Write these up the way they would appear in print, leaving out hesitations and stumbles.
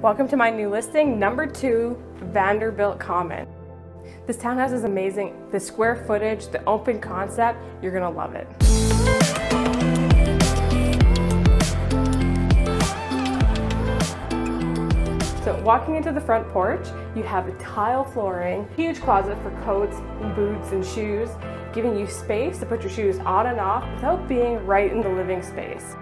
Welcome to my new listing, number 2, Vanderbilt Common. This townhouse is amazing. The square footage, the open concept, you're gonna love it. So walking into the front porch, you have a tile flooring, huge closet for coats, boots, and shoes, giving you space to put your shoes on and off without being right in the living space.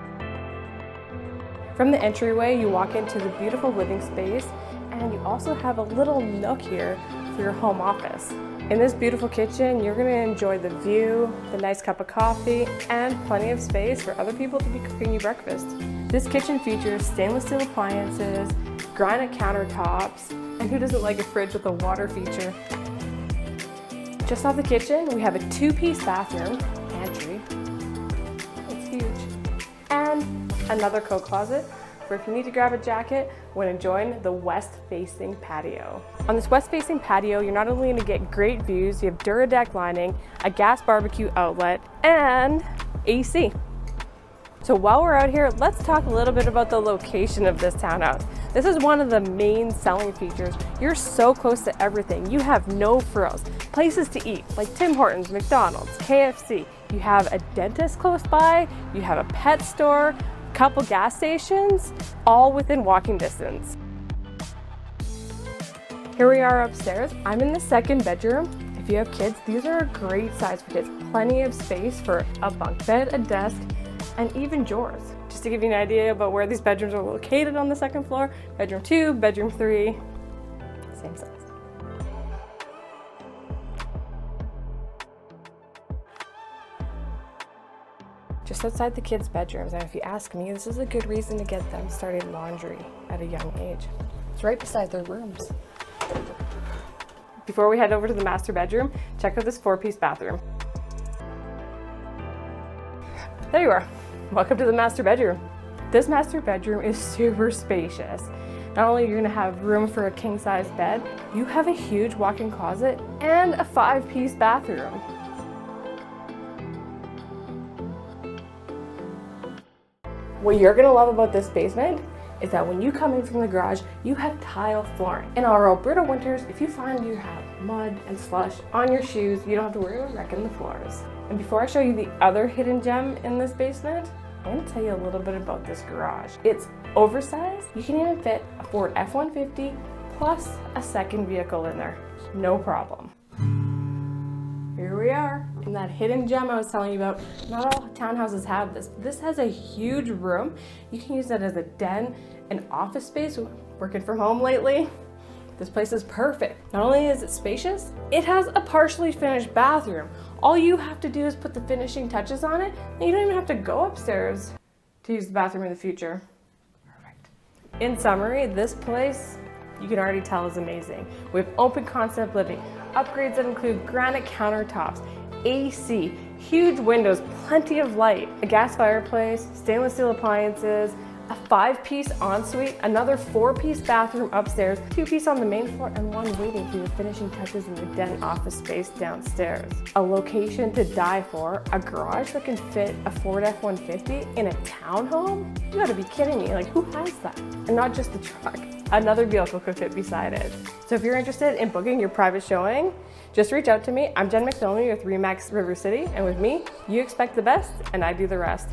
From the entryway, you walk into the beautiful living space, and you also have a little nook here for your home office. In this beautiful kitchen, you're gonna enjoy the view, the nice cup of coffee, and plenty of space for other people to be cooking you breakfast. This kitchen features stainless steel appliances, granite countertops, and who doesn't like a fridge with a water feature? Just off the kitchen, we have a 2-piece bathroom, pantry, it's huge, and another coat closet for if you need to grab a jacket when enjoying the west-facing patio. On this west-facing patio, you're not only going to get great views, you have Duradeck lining, a gas barbecue outlet, and AC. So while we're out here, let's talk a little bit about the location of this townhouse. This is one of the main selling features. You're so close to everything. You have no frills. Places to eat like Tim Hortons, McDonald's, KFC. You have a dentist close by. You have a pet store, couple gas stations, all within walking distance. Here we are upstairs. I'm in the 2nd bedroom. If you have kids, these are a great size for kids. Plenty of space for a bunk bed, a desk, and even drawers. Just to give you an idea about where these bedrooms are located on the 2nd floor, bedroom 2, bedroom 3, same size. Just outside the kids' bedrooms, and if you ask me, this is a good reason to get them started laundry at a young age. It's right beside their rooms. Before we head over to the master bedroom, check out this 4-piece bathroom. There you are. Welcome to the master bedroom. This master bedroom is super spacious. Not only are you going to have room for a king-size bed, you have a huge walk-in closet and a 5-piece bathroom. What you're gonna love about this basement is that when you come in from the garage, you have tile flooring. In our Alberta winters, if you find you have mud and slush on your shoes, you don't have to worry about wrecking the floors. And before I show you the other hidden gem in this basement, I'm gonna tell you a little bit about this garage. It's oversized. You can even fit a Ford F-150 plus a 2nd vehicle in there, no problem. Here we are in that hidden gem I was telling you about. Not all townhouses have this. This has a huge room. You can use that as a den, an office space. Working from home lately, this place is perfect. Not only is it spacious, it has a partially finished bathroom. All you have to do is put the finishing touches on it, and you don't even have to go upstairs to use the bathroom in the future. Perfect. In summary, this place, you can already tell, is amazing. We have open concept living, upgrades that include granite countertops, AC, huge windows, plenty of light, a gas fireplace, stainless steel appliances, a 5-piece ensuite, another 4-piece bathroom upstairs, 2-piece on the main floor, and one waiting for the finishing touches in the den office space downstairs. A location to die for, a garage that can fit a Ford F-150 in a townhome? You gotta be kidding me, like who has that? And not just the truck, another vehicle could fit beside it. So if you're interested in booking your private showing, just reach out to me. I'm Jen McPhillamey with RE/MAX River City, and with me, you expect the best and I do the rest.